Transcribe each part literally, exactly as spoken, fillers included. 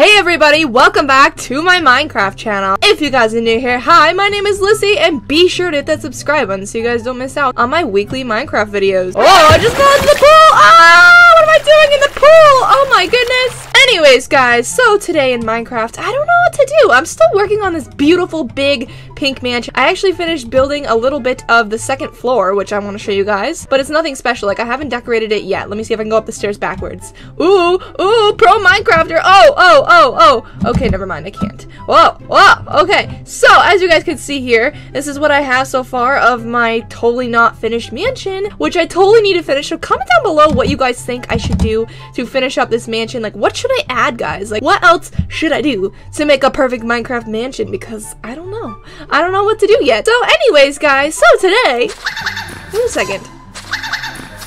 Hey everybody, welcome back to my Minecraft channel. If you guys are new here, hi, my name is Lissy, and be sure to hit that subscribe button so you guys don't miss out on my weekly Minecraft videos. Oh, I just fell into the pool! Ah, what am I doing in the pool? Oh my goodness! Anyways, guys, so today in Minecraft, I don't know what to do. I'm still working on this beautiful, big, pink mansion. I actually finished building a little bit of the second floor, which I want to show you guys, but it's nothing special. Like, I haven't decorated it yet. Let me see if I can go up the stairs backwards. Ooh, ooh, pro Minecrafter. Oh, oh, oh, oh. Okay, never mind. I can't. Whoa, whoa. Okay, so as you guys can see here, this is what I have so far of my totally not finished mansion, which I totally need to finish. So comment down below what you guys think I should do to finish up this mansion. Like, what should I add, guys? Like, what else should I do to make a perfect Minecraft mansion? Because I don't know. I don't know what to do yet. So anyways, guys, so today... Wait a second.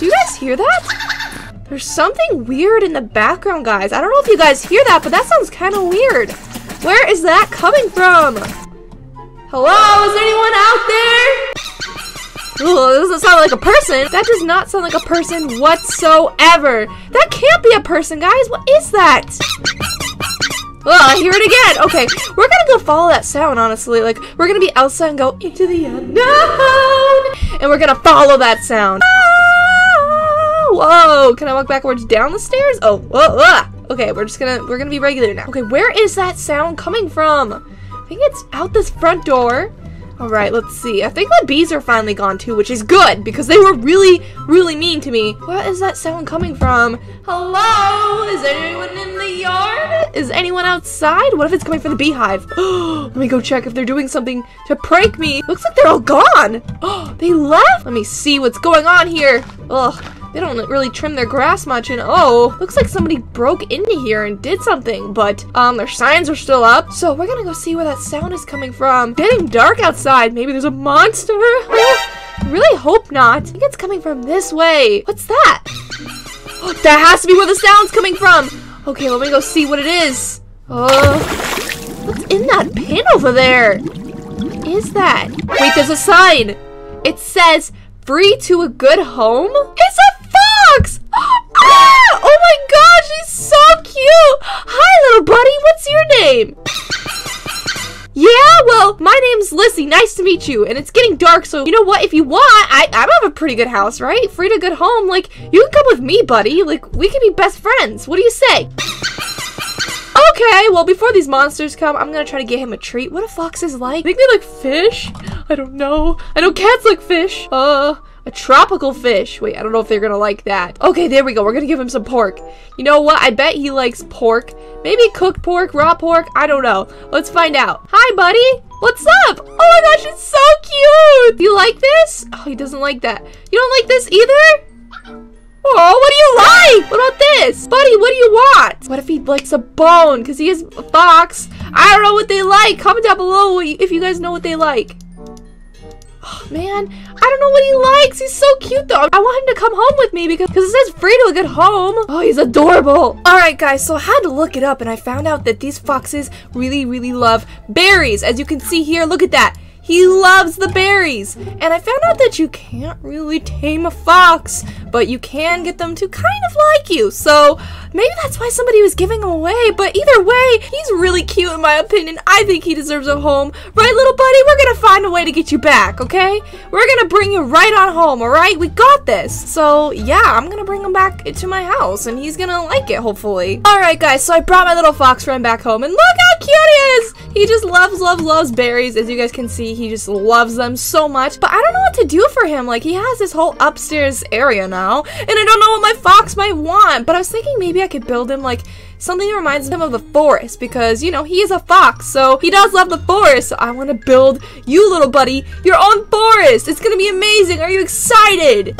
Do you guys hear that? There's something weird in the background, guys. I don't know if you guys hear that, but that sounds kind of weird. Where is that coming from? Hello? Is there anyone out there? Ooh, that doesn't sound like a person. That does not sound like a person whatsoever. That can't be a person, guys. What is that? Oh, I hear it again. Okay, we're gonna go follow that sound, honestly. Like, we're gonna be outside and go into the unknown. And we're gonna follow that sound. Oh, whoa, can I walk backwards down the stairs? Oh, whoa, ah. Okay, we're just gonna, we're gonna be regular now. Okay, where is that sound coming from? I think it's out this front door. Alright, let's see. I think the bees are finally gone too, which is good, because they were really, really mean to me. Where is that sound coming from? Hello? Is there anyone in the yard? Is anyone outside? What if it's coming from the beehive? Let me go check if they're doing something to prank me. Looks like they're all gone. Oh, they left? Let me see what's going on here. Ugh. They don't really trim their grass much, and oh, looks like somebody broke into here and did something, but um, their signs are still up, so we're gonna go see where that sound is coming from. Getting dark outside. Maybe there's a monster. Really hope not. I think it's coming from this way. What's that? Oh, that has to be where the sound's coming from. Okay, let me go see what it is. Oh, what's in that pin over there? What is that? Wait, there's a sign. It says, free to a good home? It's a fox! Ah! Oh my gosh, he's so cute! Hi, little buddy, what's your name? Yeah, well, my name's Lissy, nice to meet you, and it's getting dark, so you know what, if you want, I, I have a pretty good house, right? Free to good home, like, you can come with me, buddy, like, we can be best friends, what do you say? Okay, well, before these monsters come, I'm gonna try to get him a treat. What do foxes like? I think they like fish? I don't know. I know cats like fish. Uh, a tropical fish. Wait, I don't know if they're gonna like that. Okay, there we go. We're gonna give him some pork. You know what? I bet he likes pork. Maybe cooked pork, raw pork. I don't know. Let's find out. Hi, buddy. What's up? Oh my gosh, it's so cute. You like this? Oh, he doesn't like that. You don't like this either? Oh, what do you like? What about this? Buddy, what do you want? What if he likes a bone? Because he is a fox. I don't know what they like. Comment down below if you guys know what they like. Oh, man. I don't know what he likes. He's so cute, though. I want him to come home with me because it says free to a good home. Oh, he's adorable. All right, guys. So I had to look it up, and I found out that these foxes really, really love berries. As you can see here, look at that. He loves the berries, and I found out that you can't really tame a fox, but you can get them to kind of like you, so maybe that's why somebody was giving him away, but either way, he's really cute in my opinion. I think he deserves a home. Right, little buddy? We're gonna find a way to get you back, okay? We're gonna bring you right on home, alright? We got this. So, yeah, I'm gonna bring him back to my house, and he's gonna like it, hopefully. Alright, guys, so I brought my little fox friend back home, and look how cute he is! He just loves, loves, loves berries, as you guys can see. He just loves them so much, but I don't know what to do for him. Like, he has this whole upstairs area now, and I don't know what my fox might want, but I was thinking maybe I could build him, like, something that reminds him of the forest, because, you know, he is a fox, so he does love the forest, so I want to build you, little buddy, your own forest. It's gonna be amazing. Are you excited?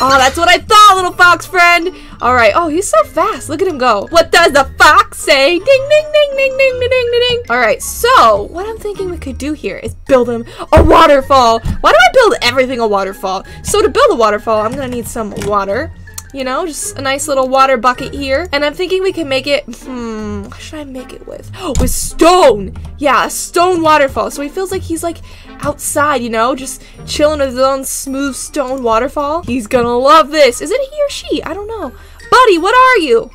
Oh, that's what I thought, little fox friend. All right. Oh, he's so fast. Look at him go. What does the fox say? Ding, ding, ding, ding, ding, ding, ding, ding. All right. So what I'm thinking we could do here is build him a waterfall. Why do I build everything a waterfall? So to build a waterfall, I'm going to need some water. You know, just a nice little water bucket here. And I'm thinking we can make it, hmm, what should I make it with? Oh, with stone! Yeah, a stone waterfall. So he feels like he's, like, outside, you know, just chilling with his own smooth stone waterfall. He's gonna love this. Is it he or she? I don't know. Buddy, what are you?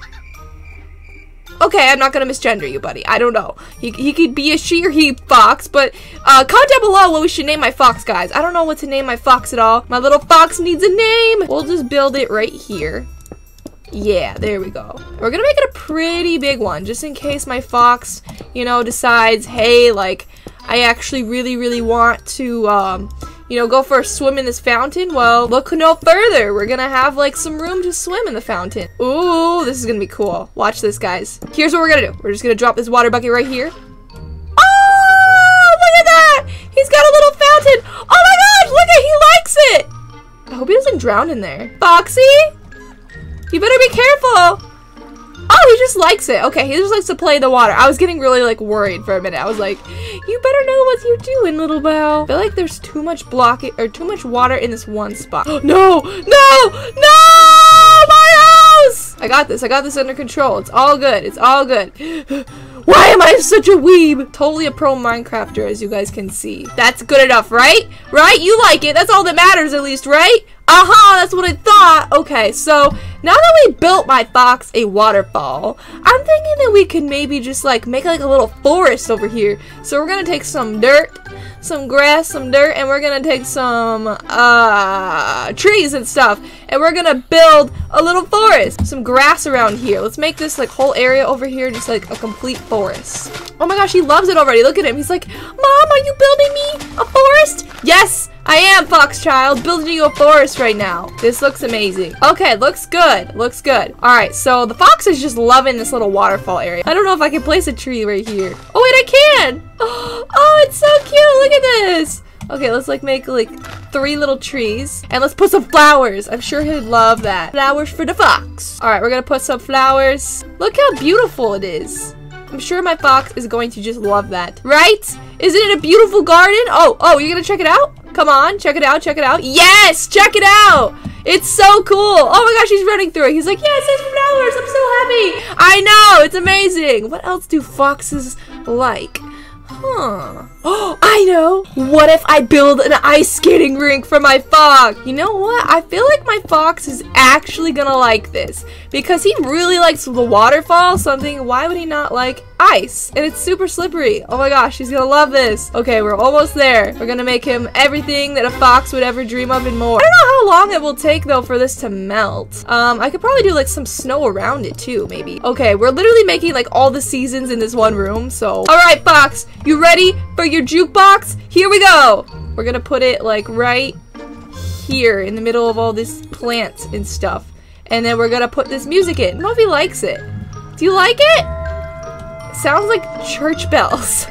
Okay, I'm not gonna misgender you, buddy. I don't know. He, he could be a she or he fox, but uh, comment down below what we should name my fox, guys. I don't know what to name my fox at all. My little fox needs a name. We'll just build it right here. Yeah, there we go. We're gonna make it a pretty big one, just in case my fox, you know, decides, hey, like, I actually really, really want to, um, you know, go for a swim in this fountain. Well, look no further. We're gonna have, like, some room to swim in the fountain. Ooh, this is gonna be cool. Watch this, guys. Here's what we're gonna do. We're just gonna drop this water bucket right here. Oh, look at that! He's got a little fountain! Oh my gosh, look at, he likes it! I hope he doesn't drown in there. Foxy? You better be careful! Oh, he just likes it. Okay, he just likes to play in the water. I was getting really, like, worried for a minute. I was like, you better know what you're doing, little bell. I feel like there's too much block or too much water in this one spot. No! No! No! My house! I got this. I got this under control. It's all good. It's all good. Why am I such a weeb? Totally a pro Minecrafter, as you guys can see. That's good enough, right? Right? You like it. That's all that matters, at least, right? Aha, that's what I thought. Okay, so now that we built my fox a waterfall, I'm thinking that we could maybe just like make like a little forest over here. So we're gonna take some dirt, some grass, some dirt, and we're gonna take some uh, trees and stuff, and we're gonna build a little forest. Some grass around here. Let's make this like whole area over here just like a complete forest. Oh my gosh, he loves it already. Look at him. He's like, Mom, are you building me a forest? Yes, I am, fox child, building you a forest right now. This looks amazing. Okay, looks good. Looks good. All right, so the fox is just loving this little waterfall area. I don't know if I can place a tree right here. Oh, wait, I can. Oh, it's so cute. Look at this. Okay, let's like make like three little trees and let's put some flowers. I'm sure he'd love that. Flowers for the fox. All right, we're gonna put some flowers. Look how beautiful it is. I'm sure my fox is going to just love that. Right? Isn't it a beautiful garden? Oh, oh, you're gonna check it out? Come on, check it out, check it out. Yes, check it out. It's so cool. Oh my gosh, he's running through it. He's like, yes, there's flowers. I'm so happy. I know, it's amazing. What else do foxes like? Huh. Oh, I know. What if I build an ice skating rink for my fox? You know what? I feel like my fox is actually gonna like this because he really likes the waterfall. Something. Why would he not like ice? And it's super slippery. Oh my gosh, he's gonna love this. Okay, we're almost there. We're gonna make him everything that a fox would ever dream of and more. I don't know how long it will take though for this to melt. Um, I could probably do like some snow around it too, maybe. Okay, we're literally making like all the seasons in this one room. So, all right, fox, you ready for your jukebox? Here we go. We're gonna put it like right here in the middle of all this plants and stuff, and then we're gonna put this music in. I don't know if he likes it. Do you like it? Sounds like church bells.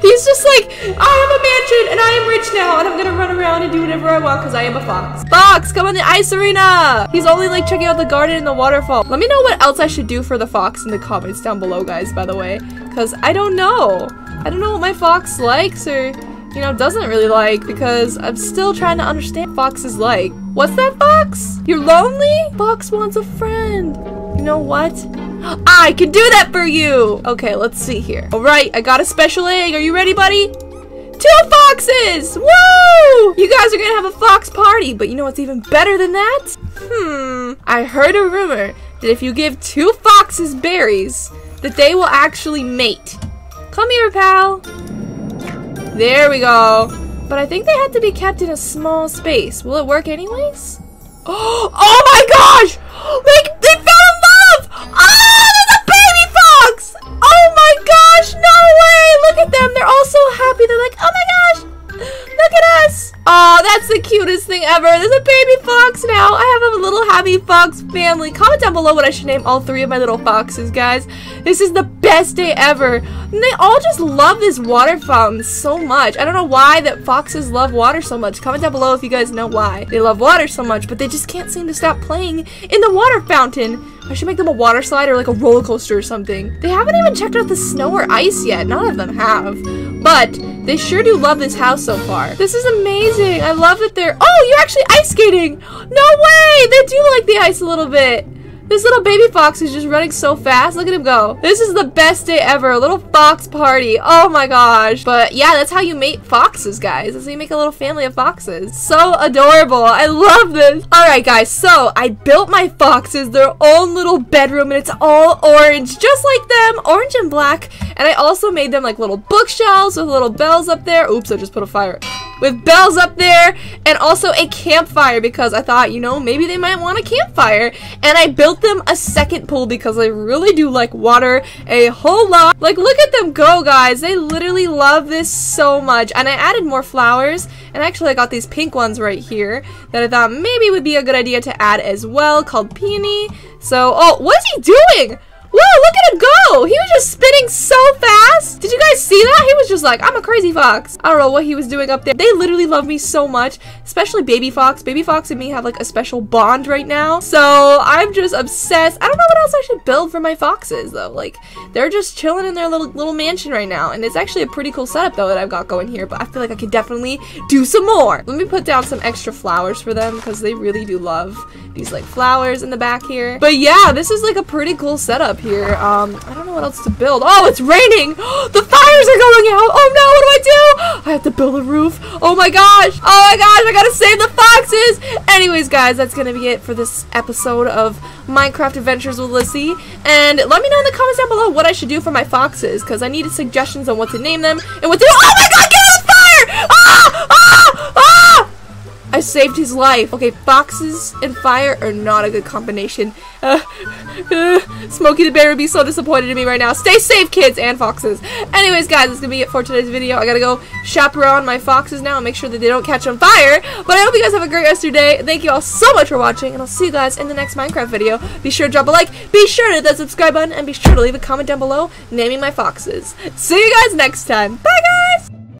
He's just like, I have a mansion and I am rich now and I'm gonna run around and do whatever I want because I am a fox. Fox, come on the ice arena. He's only like checking out the garden and the waterfall. Let me know what else I should do for the fox in the comments down below, guys, by the way, because I don't know. I don't know what my fox likes or, you know, doesn't really like because I'm still trying to understand what fox is like. What's that, fox? You're lonely? Fox wants a friend. You know what? I can do that for you! Okay, let's see here. Alright, I got a special egg. Are you ready, buddy? Two foxes! Woo! You guys are gonna have a fox party, but you know what's even better than that? Hmm. I heard a rumor that if you give two foxes berries, that they will actually mate. Come here, pal. There we go. But I think they have to be kept in a small space. Will it work anyways? Oh, oh my gosh! Like, they found oh, there's a baby fox! Oh my gosh, no way! Look at them, they're all so happy. They're like, oh my gosh, look at us! Oh, that's the cutest thing ever. There's a baby fox now. I have a little happy fox family. Comment down below what I should name all three of my little foxes, guys. This is the best day ever. And they all just love this water fountain so much. I don't know why that foxes love water so much. Comment down below if you guys know why they love water so much, but they just can't seem to stop playing in the water fountain. I should make them a water slide or like a roller coaster or something. They haven't even checked out the snow or ice yet. None of them have. But they sure do love this house so far. This is amazing. I love that they're... Oh, you're actually ice skating. No way. They do like the ice a little bit. This little baby fox is just running so fast. Look at him go. This is the best day ever. A little fox party. Oh my gosh. But yeah, that's how you mate foxes, guys. That's how you make a little family of foxes. So adorable. I love this. Alright, guys. So I built my foxes their own little bedroom, and it's all orange, just like them. Orange and black. And I also made them like little bookshelves with little bells up there. Oops, I just put a fire. With bells up there, and also a campfire because I thought, you know, maybe they might want a campfire. And I built them a second pool because I really do like water a whole lot. Like, look at them go, guys. They literally love this so much. And I added more flowers, and actually I got these pink ones right here that I thought maybe would be a good idea to add as well, called peony. So, oh, what is he doing? Whoa, look at him go! He was just spinning so fast! Did you guys see that? He was just like, I'm a crazy fox. I don't know what he was doing up there. They literally love me so much, especially Baby Fox. Baby Fox and me have like a special bond right now. So I'm just obsessed. I don't know what else I should build for my foxes though. Like, they're just chilling in their little, little mansion right now. And it's actually a pretty cool setup though that I've got going here, but I feel like I could definitely do some more. Let me put down some extra flowers for them because they really do love these like flowers in the back here. But yeah, this is like a pretty cool setup here. Um, I don't know what else to build. Oh, it's raining! The fires are going out! Oh no, what do I do? I have to build a roof. Oh my gosh! Oh my gosh, I gotta save the foxes! Anyways, guys, that's gonna be it for this episode of Minecraft Adventures with Lissy. And let me know in the comments down below what I should do for my foxes, because I needed suggestions on what to name them and what to do. Oh my god, get on fire! Ah! Ah! Ah! I saved his life. Okay, foxes and fire are not a good combination. Uh, uh, Smokey the Bear would be so disappointed in me right now. Stay safe, kids and foxes. Anyways, guys, that's gonna be it for today's video. I gotta go shop around my foxes now and make sure that they don't catch on fire. But I hope you guys have a great rest of your day. Thank you all so much for watching, and I'll see you guys in the next Minecraft video. Be sure to drop a like, be sure to hit that subscribe button, and be sure to leave a comment down below naming my foxes. See you guys next time. Bye, guys!